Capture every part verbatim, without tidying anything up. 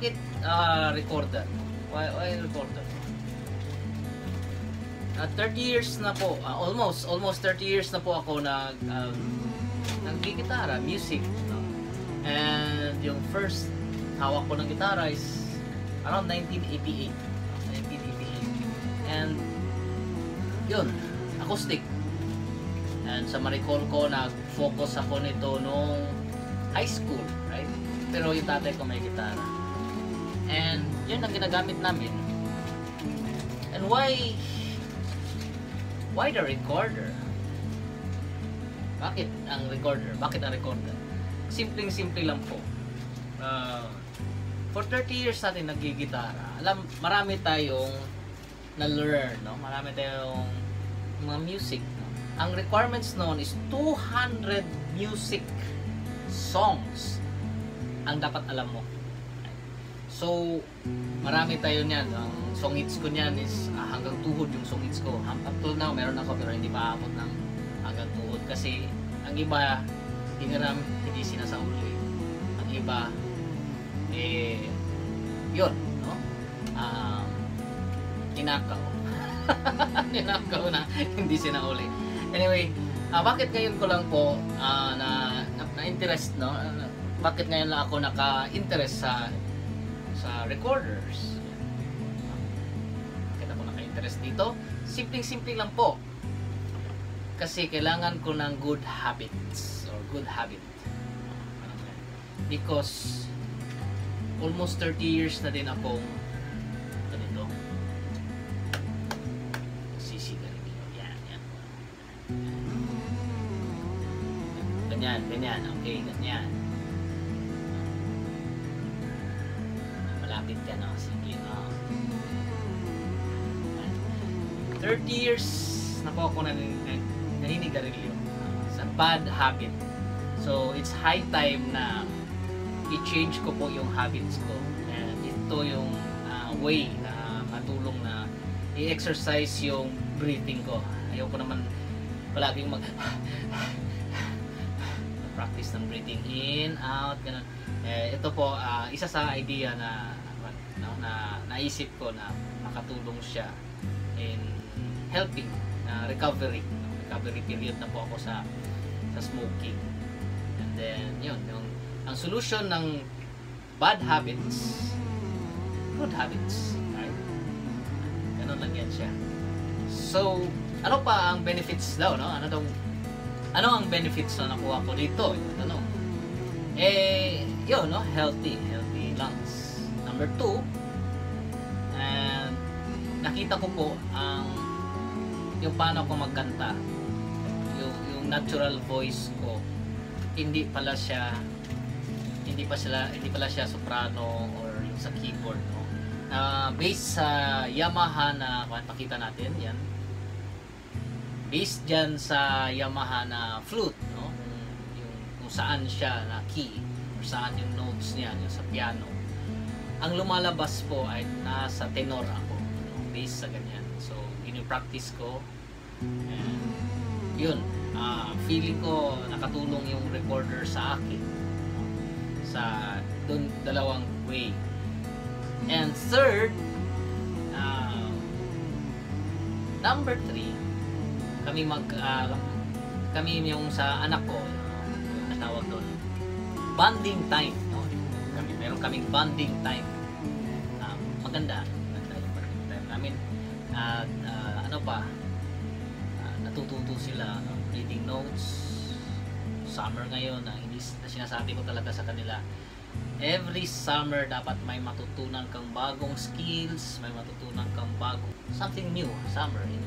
Bakit uh, recorder? Why, why recorder? Uh, thirty years na po, uh, almost, almost thirty years na po ako nag, um, nag-gitara, music. No? And yung first hawak ko ng gitara is around nineteen eighty-eight. nineteen eighty-eight. And yun, acoustic. And sa ma-recall ko, nag-focus ako nito nung high school, right? Pero yung tatay ko may gitara. And yun ang ginagamit namin. And why why the recorder? Bakit ang recorder? Bakit ang recorder? Simpleng-simple lang po. Uh, for thirty years natin nagigitara. Alam, marami tayong na-learn, no? Marami tayong mga music. No? Ang requirements noon is two hundred music songs ang dapat alam mo. So, marami tayo niyan. Ang song hits ko niyan is ah, hanggang tuhod yung song hits ko. Up till now, meron ako pero hindi pa abot ng hanggang tuhod. Kasi, ang iba, hindi na namin, hindi sinasauli. Ang iba, eh, yun, no? Um, tinakaw. Tinakaw na, hindi sinauli. Anyway, ah, bakit ngayon ko lang po ah, na, na, na interest, no? Bakit ngayon lang ako naka-interest sa sa recorders. Kita po naka-interest dito. Simpleng-simple lang po. Kasi kailangan ko ng good habits or good habit. Because almost thirty years na din akong ganito. Sisigaw. Yan, yan. Ganyan, ganyan. Okay, ganyan. Malapit ka na. Sige, no? thirty years na po ako naninigarilyo. It's a bad habit. So, it's high time na i-change ko po yung habits ko. And ito yung uh, way na matulong na i-exercise yung breathing ko. Ayoko naman palaging mag practice ng breathing in, out, ganun. Eh, ito po, uh, isa sa idea na No, na naisip ko na makatulong siya in helping na uh, recovery no? recovery period na po ako sa sa smoking. And then yun yung ang solution ng bad habits, good habits, right? Ganun lang yan siya. So ano pa ang benefits daw, no? Ano daw, ano ang benefits na nakuha ko dito, yung tanong? Eh yun, no? healthy healthy lungs. Number two, and nakita ko po ang yung paano ko magkanta, yung, yung natural voice ko. Hindi pala siya hindi pa sila hindi pala siya soprano or yung sa keyboard, no? Na uh, based sa Yamaha na pakita natin yan, based diyan sa Yamaha na flute, no? Yung, yung kung saan siya na key or saan yung notes niya, yung sa piano. Ang lumalabas po ay nasa tenor ako, no? Based sa ganyan. So, gini-practice ko. And, yun, uh, feeling ko nakatulong yung recorder sa akin. No? Sa dun, dalawang way. And third, uh, number three, kami mag, uh, kami yung sa anak ko, yung natawag doon, bonding time. Meron kaming bonding time. Uh, maganda. Maganda yung bonding time namin. At uh, ano pa, uh, natututo sila ng reading notes. Summer ngayon, uh, sinasabi ko talaga sa kanila, every summer dapat may matutunan kang bagong skills, may matutunan kang bagong something new, summer. In,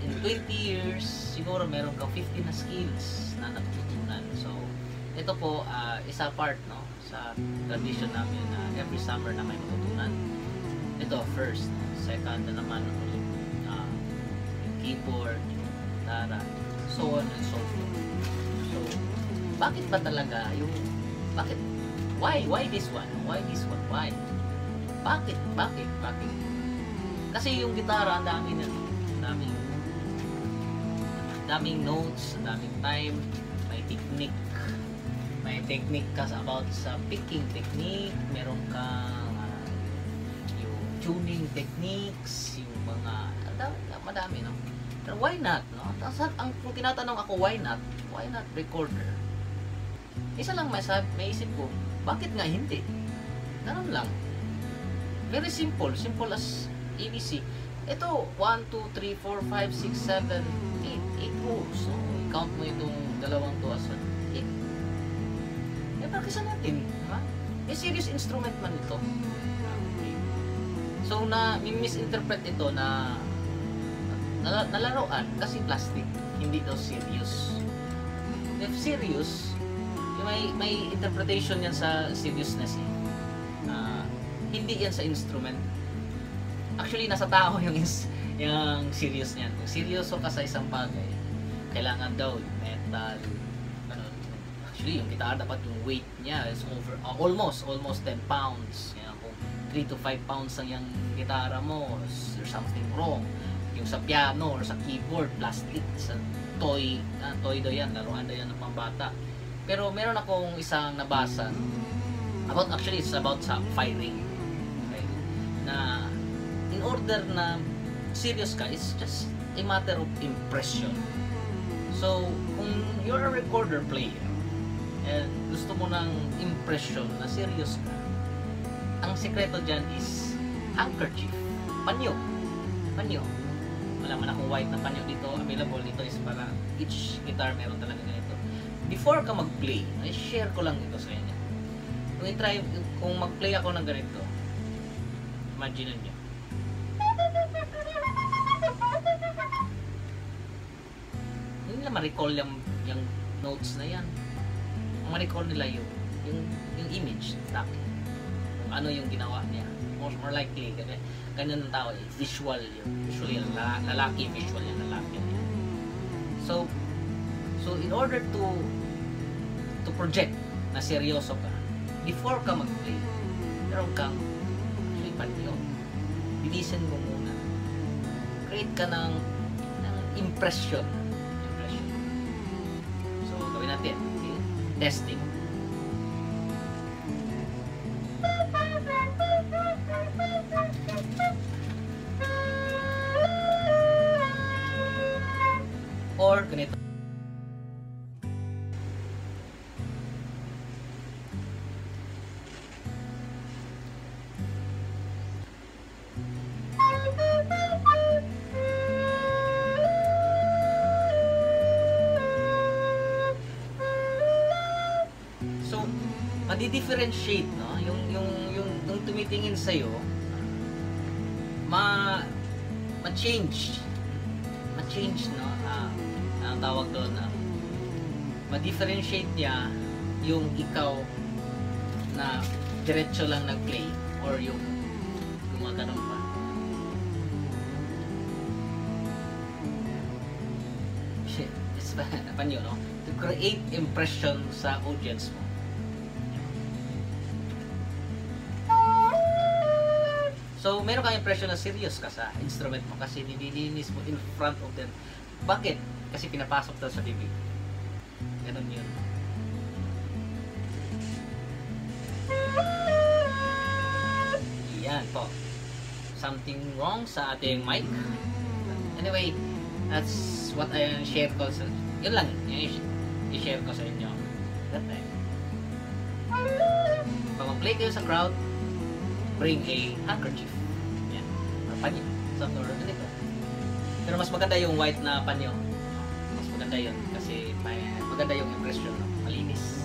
in twenty years, siguro meron kang fifty na skills na natutunan. So, ito po, uh, isa part, no, sa tradition namin na uh, every summer na may matutunan. Ito, first. Second na naman, uh, yung keyboard, yung gitara, so on and so forth. So, bakit ba talaga yung, bakit, why, why this one? Why this one? Why? Bakit, bakit, bakit? Kasi yung gitara, ang dami na, ang daming, ang daming notes, ang daming time, may technique. May technique ka about sa picking technique, meron kang uh, tuning techniques, yung mga madami, madami no? Pero why not, no? Ang kung tinatanong ako why not, why not recorder? Isa lang masab, may isip ko, bakit nga hindi? Ganun lang. Very simple, simple as A B C. Ito, one, two, three, four, five, six, seven, eight, eight holes. So, count mo itong dalawang to as eight. Eh, practicean natin, ha? May serious instrument man ito. So, na, misinterpret ito na nalaroan kasi plastic, hindi daw serious. If serious, may may interpretation yan sa seriousness eh. Uh, hindi yan sa instrument. Actually, nasa tao yung is, yung serious niyan. Kung seryoso ka sa isang bagay, kailangan daw yung metal, ano, actually, yung guitar dapat yung weight niya is over, uh, almost, almost ten pounds. Yan, kung three to five pounds ang yung gitara mo, there's something wrong. Yung sa piano or sa keyboard, plastic, sa toy, uh, toy daw yan, laruan daw yan ng pangbata. Pero meron akong isang nabasa about, actually it's about sa firing, okay? Na in order na serious ka, it's just a matter of impression. So kung you're a recorder player and gusto mo ng impression na serious ka, ang sekreto dyan is handkerchief, panyo, panyo. Wala man akong white na panyo dito, available dito is para each guitar meron talaga ganito. Before ka mag-play, i-share ko lang ito sa inyo. Kung, try, kung mag-play ako ng ganito, imagine nyo. Hindi nila ma-recall yung, yung notes na yan. Ang ma-recall nila yung, yung, yung image, tak. Kung ano yung ginawa niya. Most more likely, ganyan, ganyan ng tao, eh, visual yun. Usually, lalaki, visual yung lalaki. So, So, in order to to project na seryoso ka, before ka mag-play, meron kang flipan nyo. Bilisan mo muna. Create ka ng, ng impression. impression. So, gawin natin. Okay? Testing. Or, ganito. Differentiate, no, yung yung yung, yung tumitingin sa iyo, ma ma-change ma-change no, ah, ang tawag doon na ah, ma-differentiate niya yung ikaw na diretso lang nag-play or yung gumagano pa. Shit, it's panyo, no? To create impression sa audience mo. So, meron kang impression na serious ka sa instrument mo kasi nililinis mo in front of them. Bakit? Kasi pinapasok daw sa bibig. Ganun yun. Yan po. Something wrong sa ating mic. Anyway, that's what I share ko sa... Yun lang. Yun i-share ko sa inyo. That time. Pag mag-play kayo sa crowd, bring a handkerchief. Yan. Or panyo. Something or ganito. Pero mas maganda yung white na panyo. Mas maganda yun. Kasi may maganda yung impression. Malinis.